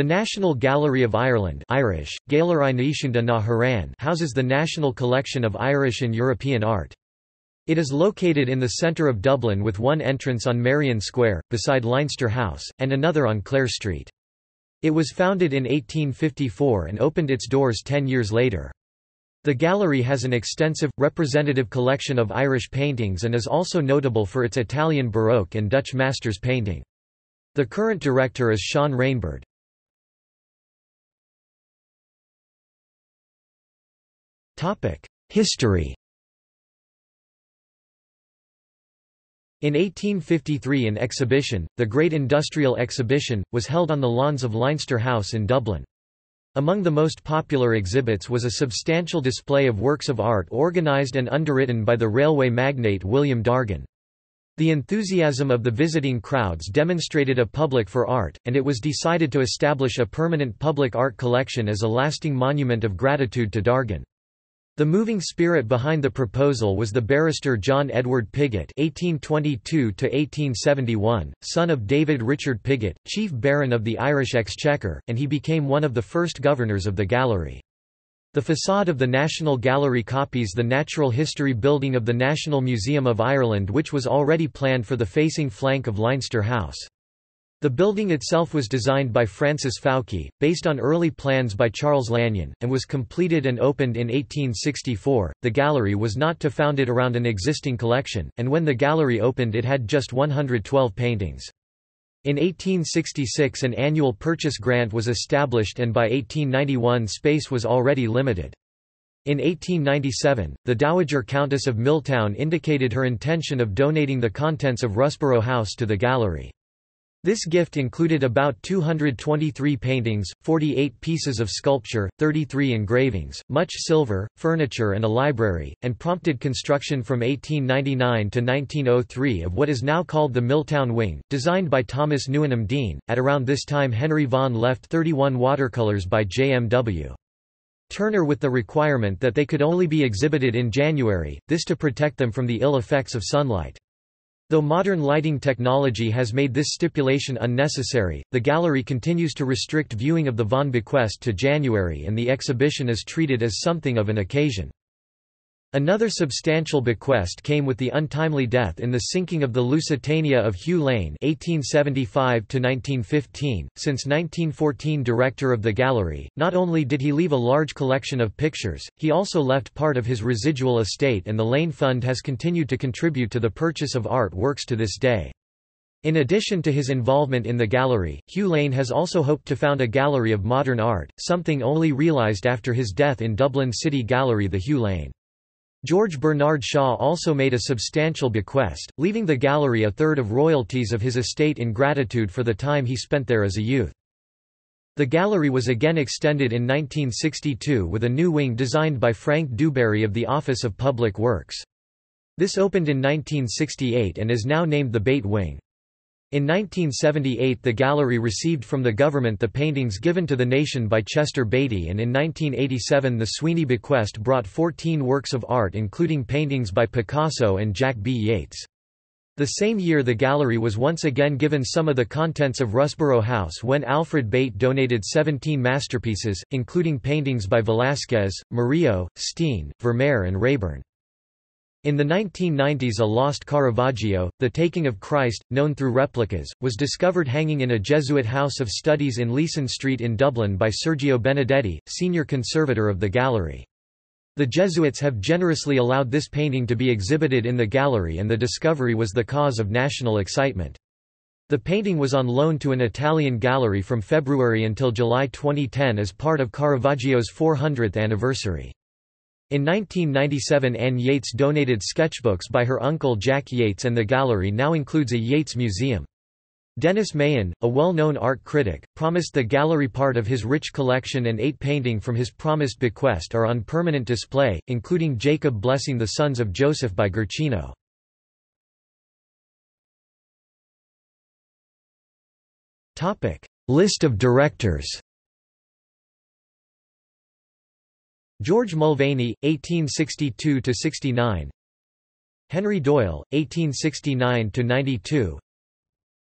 The National Gallery of Ireland (Irish: Gaeilge Naoisnithe na Hoireann) houses the national collection of Irish and European art. It is located in the centre of Dublin with one entrance on Merrion Square, beside Leinster House, and another on Clare Street. It was founded in 1854 and opened its doors 10 years later. The gallery has an extensive, representative collection of Irish paintings and is also notable for its Italian Baroque and Dutch masters painting. The current director is Sean Rainbird. History. In 1853 an exhibition, the Great Industrial Exhibition, was held on the lawns of Leinster House in Dublin. Among the most popular exhibits was a substantial display of works of art organised and underwritten by the railway magnate William Dargan. The enthusiasm of the visiting crowds demonstrated a public for art, and it was decided to establish a permanent public art collection as a lasting monument of gratitude to Dargan. The moving spirit behind the proposal was the barrister John Edward Pigott (1822–1871), son of David Richard Pigott, chief baron of the Irish Exchequer, and he became one of the first governors of the gallery. The façade of the National Gallery copies the natural history building of the National Museum of Ireland, which was already planned for the facing flank of Leinster House. The building itself was designed by Francis Fowke, based on early plans by Charles Lanyon, and was completed and opened in 1864. The gallery was not to found it around an existing collection, and when the gallery opened it had just 112 paintings. In 1866 an annual purchase grant was established and by 1891 space was already limited. In 1897, the Dowager Countess of Milltown indicated her intention of donating the contents of Russborough House to the gallery. This gift included about 223 paintings, 48 pieces of sculpture, 33 engravings, much silver, furniture and a library, and prompted construction from 1899 to 1903 of what is now called the Milltown Wing, designed by Thomas Newenham Deane. At around this time Henry Vaughan left 31 watercolors by J.M.W. Turner with the requirement that they could only be exhibited in January, this to protect them from the ill effects of sunlight. Though modern lighting technology has made this stipulation unnecessary, the gallery continues to restrict viewing of the Vaughan bequest to January and the exhibition is treated as something of an occasion. Another substantial bequest came with the untimely death in the sinking of the Lusitania of Hugh Lane (1875–1915). Since 1914 director of the gallery, not only did he leave a large collection of pictures, he also left part of his residual estate and the Lane Fund has continued to contribute to the purchase of art works to this day. In addition to his involvement in the gallery, Hugh Lane has also hoped to found a gallery of modern art, something only realized after his death in Dublin City Gallery the Hugh Lane. George Bernard Shaw also made a substantial bequest, leaving the gallery a third of royalties of his estate in gratitude for the time he spent there as a youth. The gallery was again extended in 1962 with a new wing designed by Frank Dewberry of the Office of Public Works. This opened in 1968 and is now named the Beit Wing. In 1978 the gallery received from the government the paintings given to the nation by Chester Beatty, and in 1987 the Sweeney bequest brought 14 works of art including paintings by Picasso and Jack B. Yeats. The same year the gallery was once again given some of the contents of Russborough House when Alfred Beit donated 17 masterpieces, including paintings by Velázquez, Murillo, Steen, Vermeer and Raeburn. In the 1990s a lost Caravaggio, The Taking of Christ, known through replicas, was discovered hanging in a Jesuit house of studies in Leeson Street in Dublin by Sergio Benedetti, senior conservator of the gallery. The Jesuits have generously allowed this painting to be exhibited in the gallery and the discovery was the cause of national excitement. The painting was on loan to an Italian gallery from February until July 2010 as part of Caravaggio's 400th anniversary. In 1997 Anne Yates donated sketchbooks by her uncle Jack Yates and the gallery now includes a Yates museum. Dennis Mahon, a well-known art critic, promised the gallery part of his rich collection and 8 paintings from his promised bequest are on permanent display, including Jacob Blessing the Sons of Joseph by Guercino. List of directors. George Mulvaney, 1862–69; Henry Doyle, 1869–92;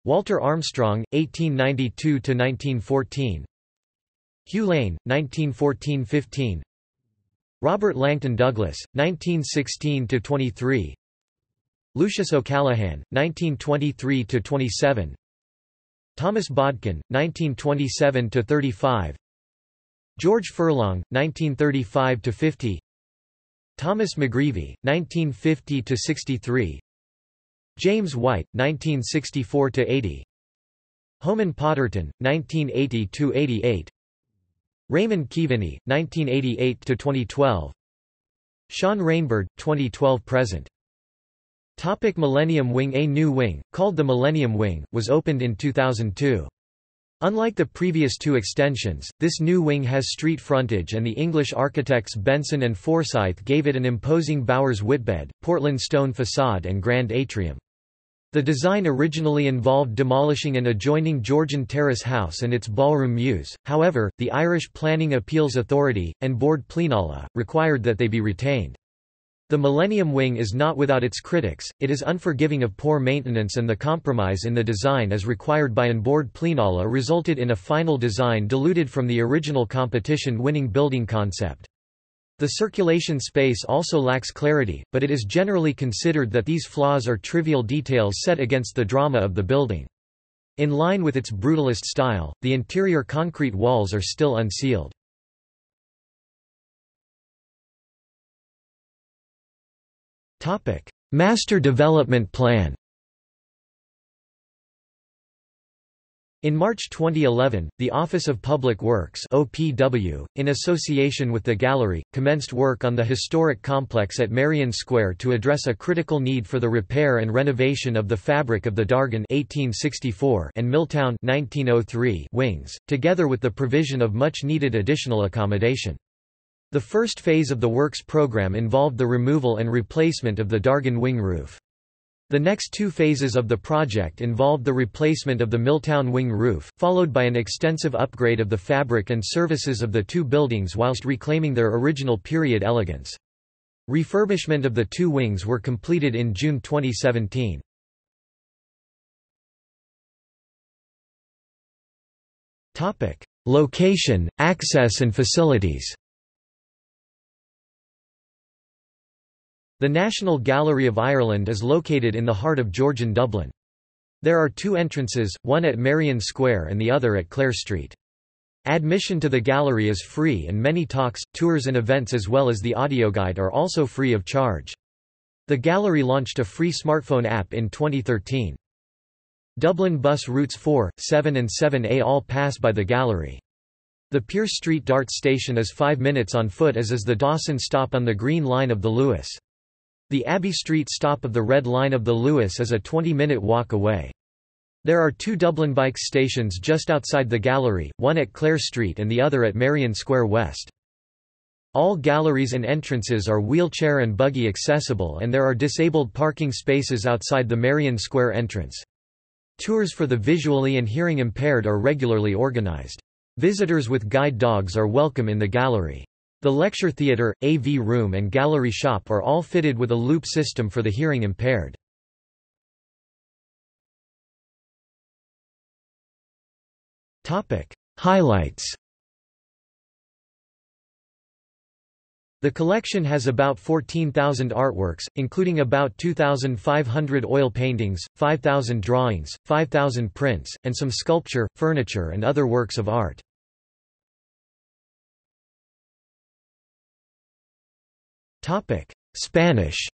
Walter Armstrong, 1892–1914; Hugh Lane, 1914–15. Robert Langton Douglas, 1916–23. Lucius O'Callaghan, 1923–27. Thomas Bodkin, 1927–35. George Furlong, 1935–50. Thomas McGreevy, 1950–63. James White, 1964–80. Homan Potterton, 1980–88. Raymond Keaveney, 1988–2012. Sean Rainbird, 2012–present. Topic: Millennium Wing. A new wing, called the Millennium Wing, was opened in 2002. Unlike the previous two extensions, this new wing has street frontage, and the English architects Benson and Forsyth gave it an imposing Bowers Whitbed, Portland stone facade and grand atrium. The design originally involved demolishing an adjoining Georgian terrace house and its ballroom mews. However, the Irish Planning Appeals Authority, and Board Pleanála, required that they be retained. The Millennium Wing is not without its critics, it is unforgiving of poor maintenance, and the compromise in the design as required by an Board Pleanála resulted in a final design diluted from the original competition-winning building concept. The circulation space also lacks clarity, but it is generally considered that these flaws are trivial details set against the drama of the building. In line with its brutalist style, the interior concrete walls are still unsealed. Master Development Plan. In March 2011, the Office of Public Works (OPW), in association with the gallery, commenced work on the historic complex at Merrion Square to address a critical need for the repair and renovation of the fabric of the Dargan (1864) and Milltown (1903) wings, together with the provision of much-needed additional accommodation. The first phase of the works program involved the removal and replacement of the Dargan wing roof. The next two phases of the project involved the replacement of the Milltown wing roof, followed by an extensive upgrade of the fabric and services of the two buildings whilst reclaiming their original period elegance. Refurbishment of the two wings were completed in June 2017. Location, access and facilities. The National Gallery of Ireland is located in the heart of Georgian Dublin. There are two entrances, one at Merrion Square and the other at Clare Street. Admission to the gallery is free, and many talks, tours and events as well as the audioguide are also free of charge. The gallery launched a free smartphone app in 2013. Dublin bus routes 4, 7 and 7A all pass by the gallery. The Pierce Street Dart station is 5 minutes on foot, as is the Dawson stop on the Green Line of the Luas. The Abbey Street stop of the Red Line of the Luas is a 20-minute walk away. There are two Dublin bike stations just outside the gallery, one at Clare Street and the other at Merrion Square West. All galleries and entrances are wheelchair and buggy accessible, and there are disabled parking spaces outside the Merrion Square entrance. Tours for the visually and hearing impaired are regularly organised. Visitors with guide dogs are welcome in the gallery. The lecture theatre, AV room and gallery shop are all fitted with a loop system for the hearing impaired. Highlights. The collection has about 14,000 artworks, including about 2,500 oil paintings, 5,000 drawings, 5,000 prints, and some sculpture, furniture and other works of art. Spanish.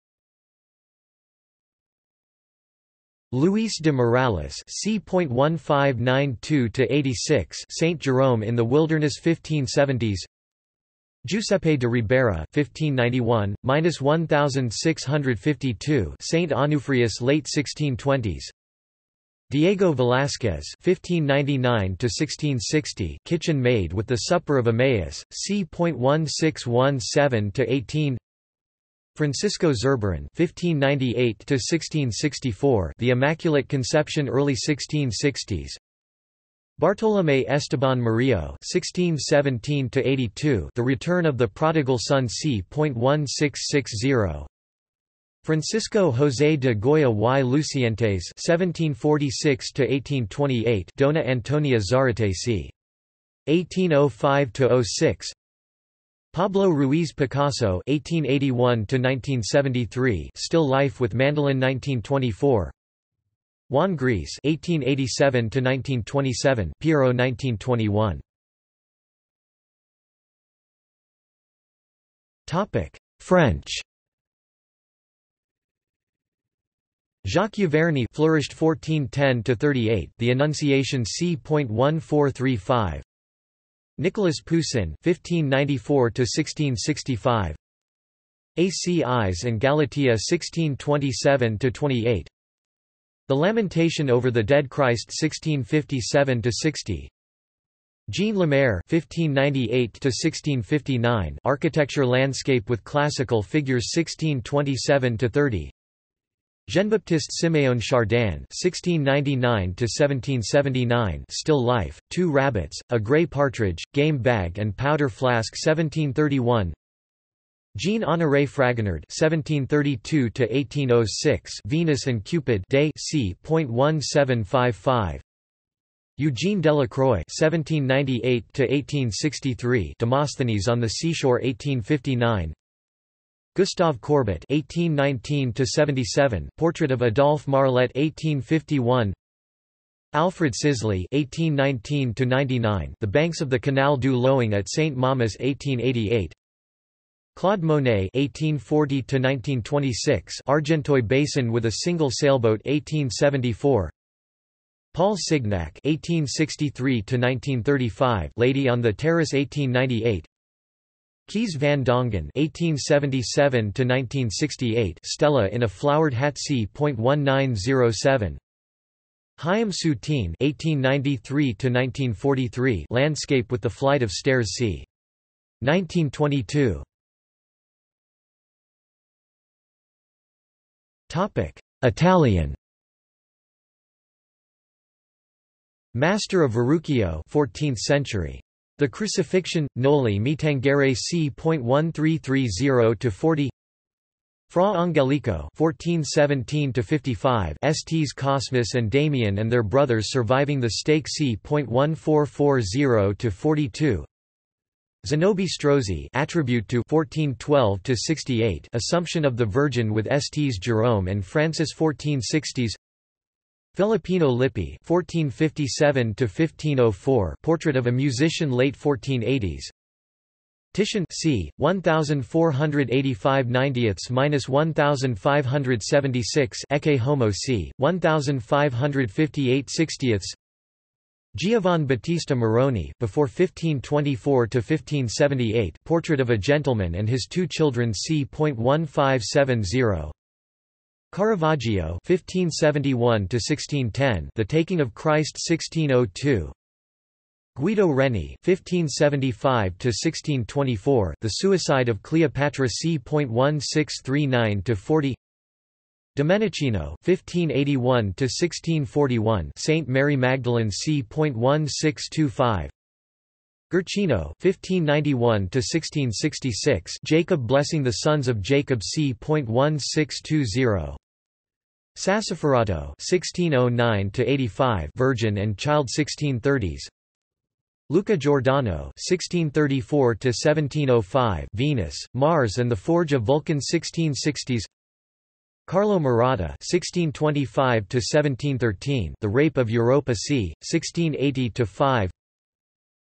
Luis de Morales c.1592–86, Saint Jerome in the Wilderness 1570s. Giuseppe de Ribera 1591–1652, Saint Onufrius late 1620s. Diego Velázquez 1599–1660, Kitchen Maid with the Supper of Emmaus, c.1617–18. Francisco Zurbarán 1598–1664, The Immaculate Conception early 1660s. Bartolomé Esteban Murillo 1617–82, The Return of the Prodigal Son c.1660. Francisco José de Goya y Lucientes 1746–1828, Dona Antonia Zarate c. 1805–06 Pablo Ruiz Picasso (1881–1973), Still Life with Mandolin, 1924; Juan Gris (1887–1927), Piero, 1921. Topic: French. Jacques Yverny flourished 1410–38, the Annunciation c.1435. Nicolas Poussin (1594–1665), Acis and Galatea (1627–28), The Lamentation over the Dead Christ (1657–60), Jean Lemaire (1598–1659), Architecture Landscape with Classical Figures (1627–30), Jean-Baptiste Siméon Chardin (1699–1779), Still Life, Two Rabbits, A Grey Partridge, Game Bag and Powder Flask, 1731; Jean-Honoré Fragonard (1732–1806), Venus and Cupid, Day c.1755; Eugène Delacroix (1798–1863), Demosthenes on the Seashore, 1859; Gustave Courbet (1819–77), Portrait of Adolphe Marlet, 1851; Alfred Sisley (1819–99), The Banks of the Canal du Loing at Saint Mamas, 1888; Claude Monet (1840–1926), Argenteuil Basin with a Single Sailboat, 1874; Paul Signac (1863–1935), Lady on the Terrace, 1898; Kees van Dongen (1877–1968), Stella in a Flowered Hat c.1907; Chaim Soutine (1893–1943), Landscape with the Flight of Stairs c. 1922. Topic: Italian. Master of Verrocchio, 14th century. The Crucifixion, Noli Mi Tangere c.1330–40, Fra Angelico (1417–55), Sts Cosmas and Damian and their brothers surviving the stake c.1440–42, Zanobi Strozzi, Attribute to 1412–68, Assumption of the Virgin with Sts Jerome and Francis, 1460s. Filippino Lippi (1457–1504), Portrait of a Musician, late 1480s. Titian c. 1485–1576, Ecce Homo c. 1558–60. Giovan Battista Moroni before 1524–1578, Portrait of a Gentleman and His Two Children, c.1570. Caravaggio (1571–1610), The Taking of Christ, 1602; Guido Reni (1575–1624), The Suicide of Cleopatra, c.1639–40; Domenichino (1581–1641), Saint Mary Magdalene, c.1625; Guercino (1591–1666), Jacob Blessing the Sons of Jacob, c.1620; Sassoferrato (1609–85), Virgin and Child, 1630s; Luca Giordano (1634–1705), Venus, Mars and the Forge of Vulcan, 1660s; Carlo Maratta (1625–1713), The Rape of Europa, c. 1680–5.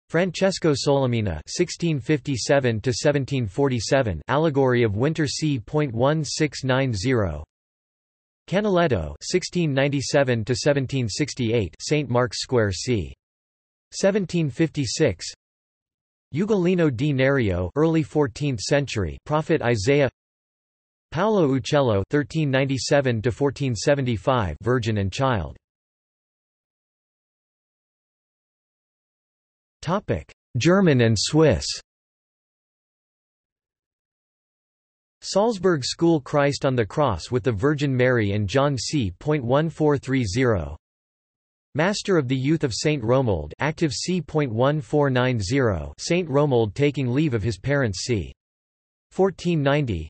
Francesco Solimena (1657–1747), Allegory of Winter, c.1690; Canaletto (1697–1768), Saint Mark's Square, c. 1756; Ugolino di Nerio, early 14th century, Prophet Isaiah; Paolo Uccello (1397–1475), Virgin and Child. German and Swiss. Salzburg School, Christ on the Cross with the Virgin Mary and John, c.1430; Master of the Youth of St. Romuald, active, c.1490; St. Romuald taking leave of his parents, c. 1490;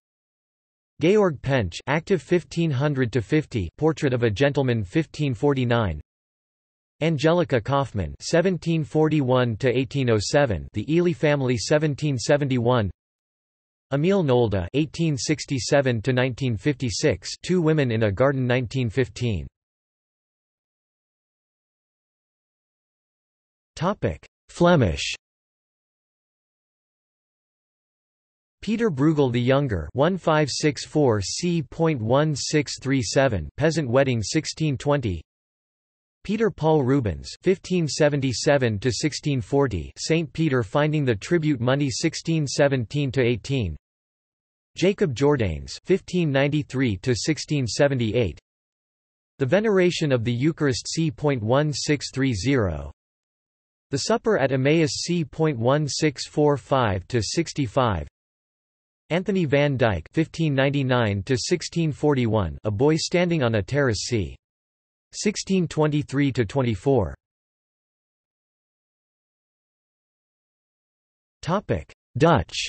Georg Pench, active 1500–50, Portrait of a Gentleman, 1549; Angelica Kaufmann (1741–1807), The Ely Family (1771). Emile Nolde (1867–1956), Two Women in a Garden (1915). Topic: Flemish. Peter Bruegel the Younger 1564 c.1637 Peasant Wedding 1620. Peter Paul Rubens 1577 to 1640 Saint Peter Finding the Tribute Money 1617 to 18. Jacob Jordaens 1593 to 1678. The Veneration of the Eucharist c.1630. The Supper at Emmaus c.1645 to 65. Anthony van Dyck 1599–1641, A Boy Standing on a Terrace c. 1623–24. Dutch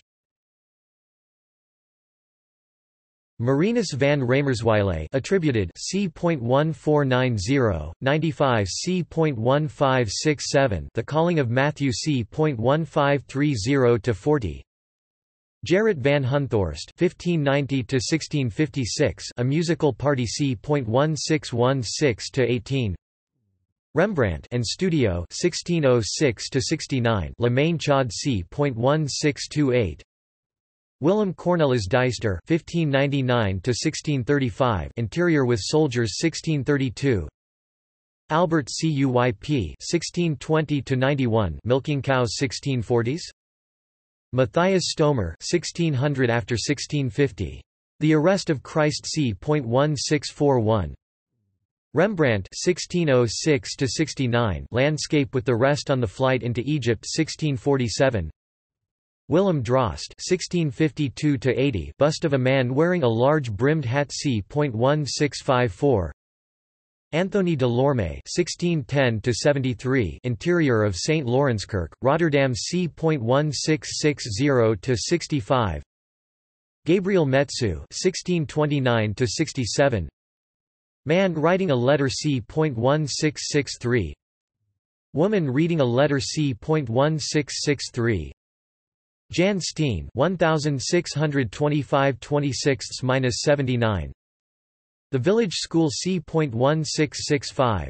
Marinus van Ramerswyle attributed c.1490, 95 c.1567 The Calling of Matthew c.1530–40. Gerrit van Hunthorst (1590–1656), A Musical Party c.1616–18. Rembrandt and Studio (1606–69), Le Mainchaude c.1628. Willem Cornelis Dijster (1599–1635), Interior with Soldiers 1632. Albert Cuyp (1620–91), Milking Cows 1640s. Matthias Stomer 1600 after 1650. The Arrest of Christ c.1641. Rembrandt 1606–69 Landscape with the Rest on the Flight into Egypt 1647. Willem Drost 1652–80 Bust of a Man Wearing a Large Brimmed Hat c.1654. Anthony de Lorme 1610–73 Interior of St. Lawrenskirk, Rotterdam c.1660–65. Gabriel Metsu 1629–67. Man Writing a Letter c.1663. Woman Reading a Letter c.1663. Jan Steen 1625–26-79. The Village School c.1665.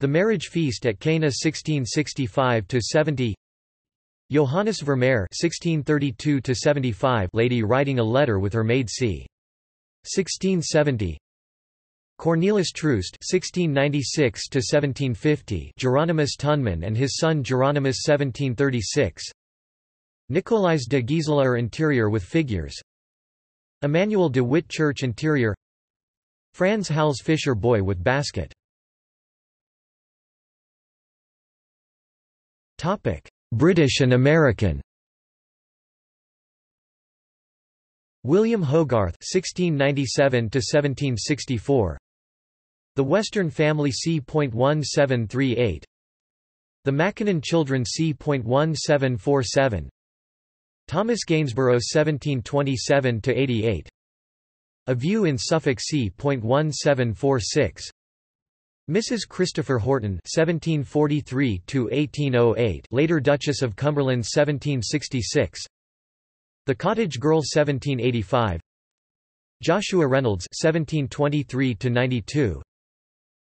The Marriage Feast at Cana 1665–70. Johannes Vermeer 1632–75 Lady Writing a Letter with Her Maid c. 1670. Cornelis Troost 1696–1750 Geronimus Tunman and his son Geronimus 1736. Nicolaes de Giselaer Interior with Figures. Emmanuel de Witt Church Interior. Franz Hals Fischer Boy with Basket. British and American William Hogarth 1697–1764. The Western Family c.1738. The Mackinnon Children c.1747. Thomas Gainsborough 1727–88. A View in Suffolk c.1746. Mrs. Christopher Horton 1743–1808 later Duchess of Cumberland 1766. The Cottage Girl 1785. Joshua Reynolds 1723–92.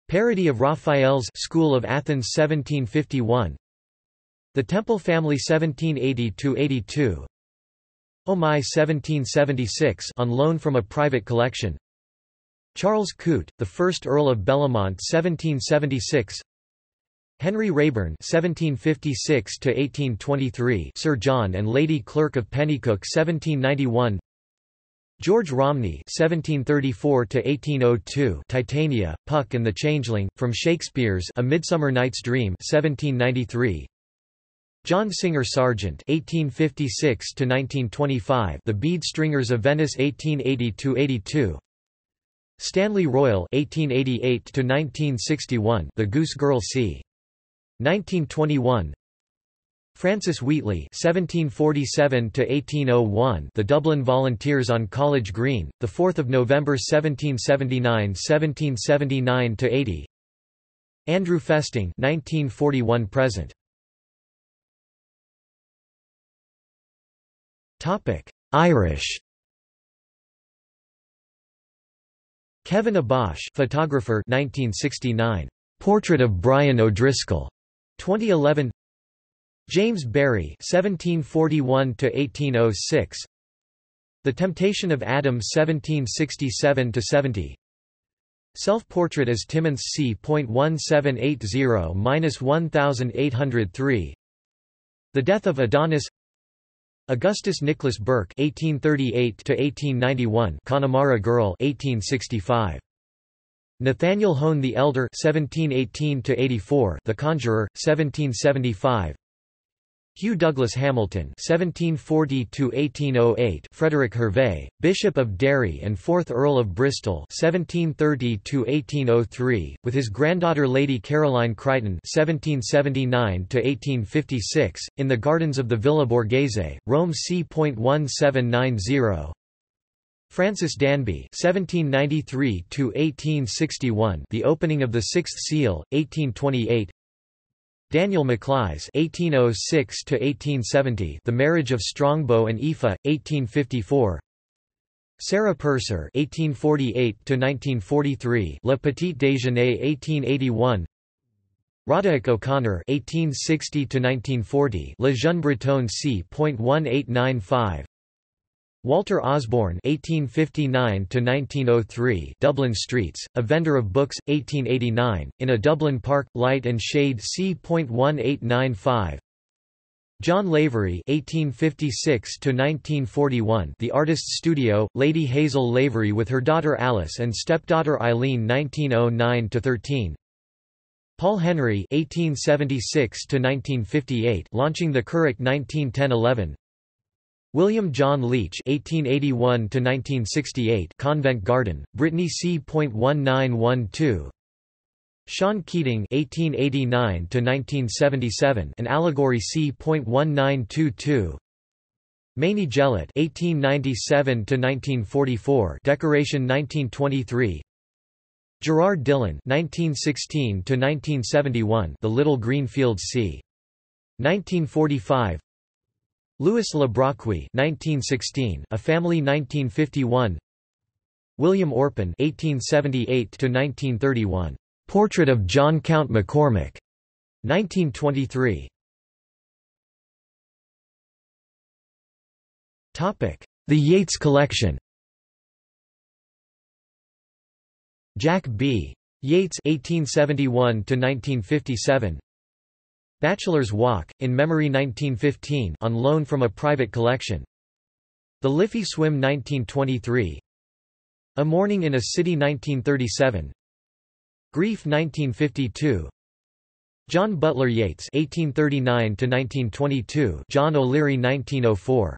Parody of Raphael's School of Athens 1751. The Temple Family 1780–82. Oh My 1776 on loan from a private collection. Charles Coote, the 1st Earl of Bellamont 1776. Henry Raeburn 1756–1823 Sir John and Lady Clerk of Pennycook 1791. George Romney 1734–1802 Titania, Puck and the Changeling, from Shakespeare's A Midsummer Night's Dream 1793. John Singer Sargent 1856–1925 The Bead Stringers of Venice 1880–82. Stanley Royal 1888–1961 The Goose Girl c. 1921. Francis Wheatley 1747–1801 The Dublin Volunteers on College Green, 4 November 1779–1779–80. Andrew Festing 1941 present. Irish. Kevin Abosh, photographer, 1969. Portrait of Brian O'Driscoll, 2011. James Barrie, 1741 to 1806. The Temptation of Adam, 1767 to 70. Self-portrait as Timmins C.1780-1803. The Death of Adonis. Augustus Nicholas Burke 1838–1891, Connemara Girl 1865. Nathaniel Hone the Elder 1718–84, The Conjurer 1775. Hugh Douglas Hamilton 1740–1808, Frederick Hervey, Bishop of Derry and 4th Earl of Bristol 1730–1803, with his granddaughter Lady Caroline Crichton 1779–1856, in the gardens of the Villa Borghese, Rome c.1790. Francis Danby 1793–1861, The Opening of the Sixth Seal, 1828. Daniel Maclise 1806 to 1870, The Marriage of Strongbow and Aoife 1854. Sarah Purser 1848 to 1943, Le Petit Déjeuner 1881. Roderick O'Connor 1860 to 1940, Le Jeune Breton c.1895. Walter Osborne 1859 to 1903, Dublin Streets, A Vendor of Books 1889, in a Dublin park, Light and Shade c.1895. John Lavery 1856 to 1941, The Artist's Studio, Lady Hazel Lavery with her daughter Alice and stepdaughter Eileen 1909 to 13. Paul Henry 1876 to 1958, Launching the Curragh 1910-11. William John Leach 1881 to 1968, Convent Garden, Brittany c.1912. Sean Keating 1889 to 1977, An Allegory c.1922. Mamie Gellett 1897 to 1944, Decoration 1923. Gerard Dillon 1916 to 1971, The Little Green Fields c. 1945. Louis Le Brocqui 1916, A Family 1951. William Orpen 1878 to 1931, Portrait of John Count McCormick 1923. Topic: The Yeats Collection. Jack B. Yeats 1871 to 1957. Bachelor's Walk, In Memory 1915, on loan from a private collection. The Liffey Swim 1923. A Morning in a City 1937. Grief 1952. John Butler Yeats 1839–1922, John O'Leary 1904.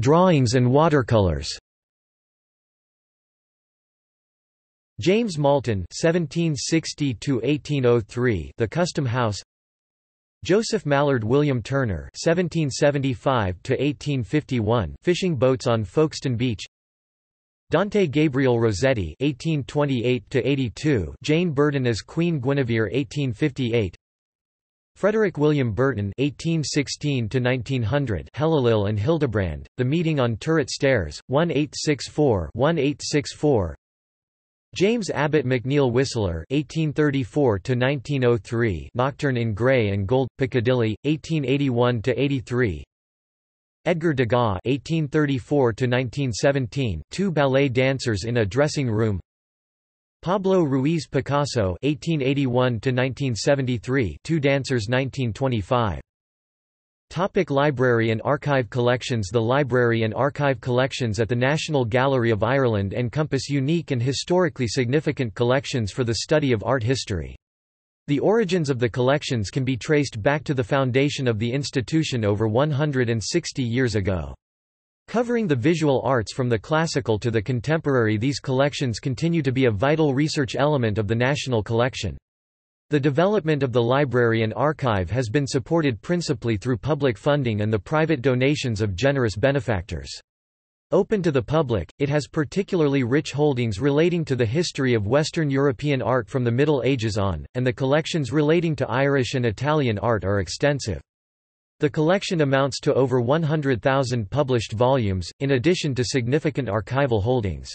Drawings and watercolors. James Malton 1760 to 1803, The Custom House. Joseph Mallard William Turner 1775 to 1851, Fishing Boats on Folkestone Beach. Dante Gabriel Rossetti 1828 to 82, Jane Burton as Queen Guinevere 1858. Frederick William Burton 1816 to 1900, Hellalil and Hildebrand, The Meeting on Turret Stairs 1864-1864. James Abbott McNeill Whistler 1834 to 1903, Nocturne in Grey and Gold, Piccadilly 1881 to 83. Edgar Degas 1834 to 1917, Two Ballet Dancers in a Dressing Room. Pablo Ruiz Picasso 1881 to 1973, Two Dancers 1925. Topic: Library and Archive Collections. The Library and Archive Collections at the National Gallery of Ireland encompass unique and historically significant collections for the study of art history. The origins of the collections can be traced back to the foundation of the institution over 160 years ago. Covering the visual arts from the classical to the contemporary, these collections continue to be a vital research element of the National Collection. The development of the library and archive has been supported principally through public funding and the private donations of generous benefactors. Open to the public, it has particularly rich holdings relating to the history of Western European art from the Middle Ages on, and the collections relating to Irish and Italian art are extensive. The collection amounts to over 100,000 published volumes, in addition to significant archival holdings.